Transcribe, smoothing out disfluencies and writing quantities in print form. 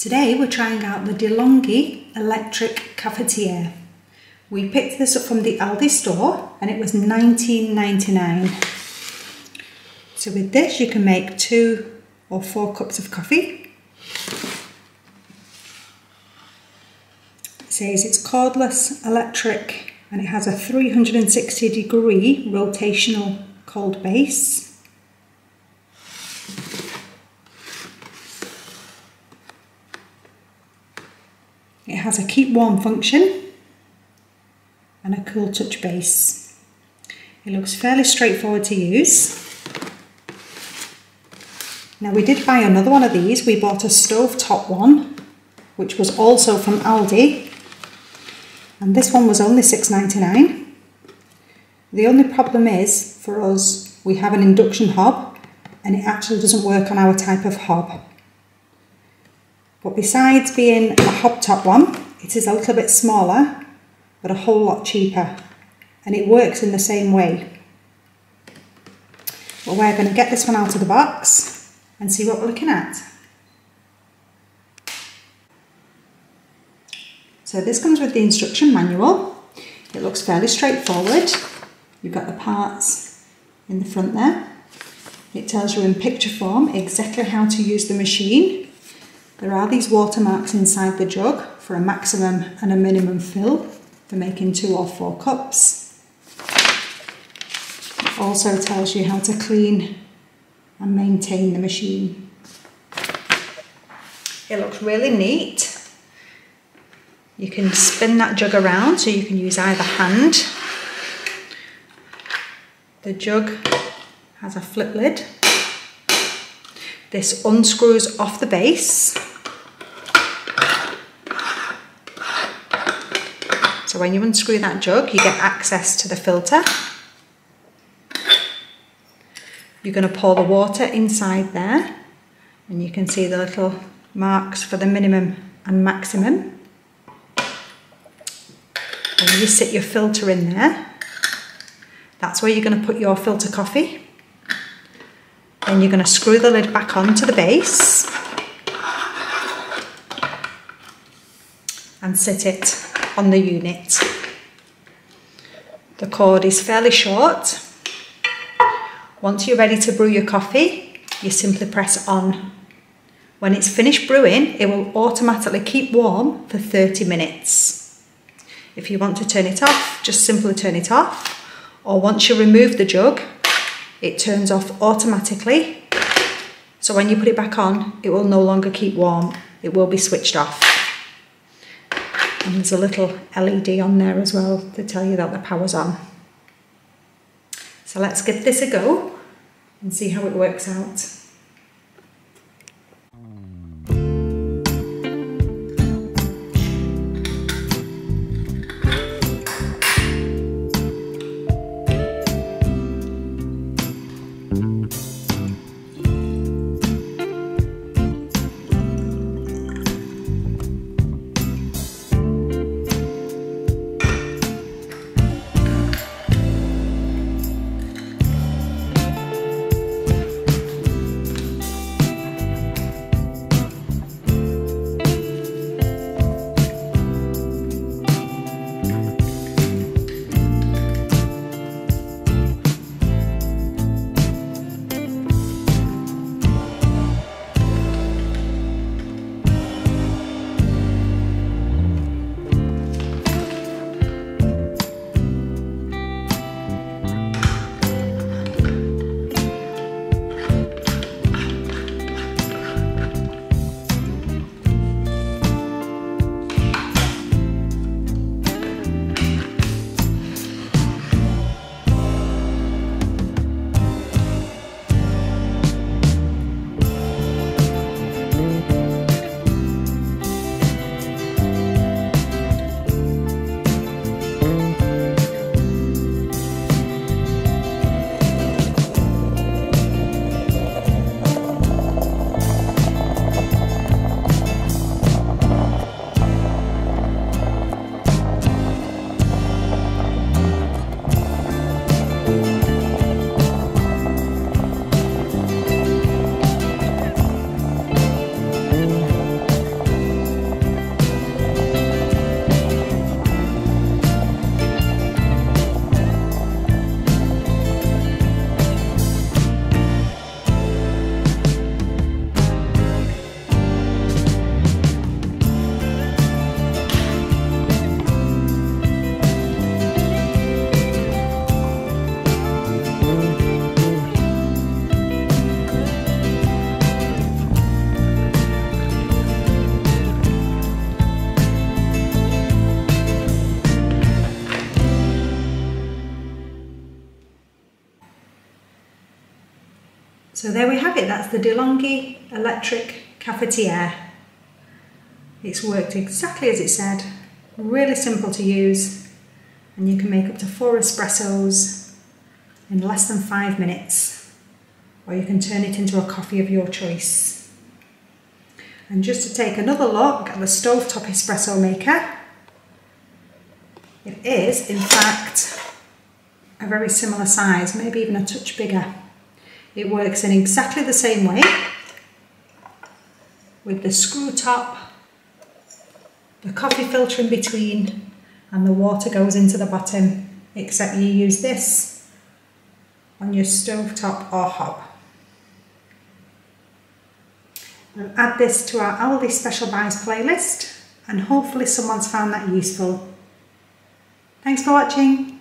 Today we're trying out the De'Longhi electric cafetiere. We picked this up from the Aldi store and it was $19.99. So with this you can make 2 or 4 cups of coffee. It says it's cordless, electric, and it has a 360-degree rotational cold base. It has a keep warm function and a cool touch base. It looks fairly straightforward to use. Now we did buy another one of these. We bought a stovetop one, which was also from Aldi. And this one was only $6.99. The only problem is, for us, we have an induction hob and it actually doesn't work on our type of hob. But besides being a hob top one, it is a little bit smaller, but a whole lot cheaper. And it works in the same way. But we're going to get this one out of the box and see what we're looking at. So this comes with the instruction manual. It looks fairly straightforward. You've got the parts in the front there. It tells you in picture form exactly how to use the machine. There are these watermarks inside the jug for a maximum and a minimum fill for making 2 or 4 cups. It also tells you how to clean and maintain the machine. It looks really neat. You can spin that jug around, so you can use either hand. The jug has a flip lid. This unscrews off the base. So when you unscrew that jug, you get access to the filter. You're going to pour the water inside there, and you can see the little marks for the minimum and maximum. And you sit your filter in there. That's where you're going to put your filter coffee. Then you're going to screw the lid back onto the base and sit it on the unit. The cord is fairly short. Once you're ready to brew your coffee, you simply press on. When it's finished brewing, it will automatically keep warm for 30 minutes. If you want to turn it off, just simply turn it off, or once you remove the jug, it turns off automatically, so when you put it back on, it will no longer keep warm. It will be switched off. And there's a little LED on there as well to tell you that the power's on. So let's give this a go and see how it works out. So there we have it, that's the De'Longhi electric cafetiere. It's worked exactly as it said, really simple to use, and you can make up to 4 espressos in less than 5 minutes, or you can turn it into a coffee of your choice. And just to take another look at the stovetop espresso maker, it is in fact a very similar size, maybe even a touch bigger. It works in exactly the same way, with the screw top, the coffee filter in between, and the water goes into the bottom, except you use this on your stovetop or hob. We'll add this to our Aldi Special Buys playlist, and hopefully someone's found that useful. Thanks for watching.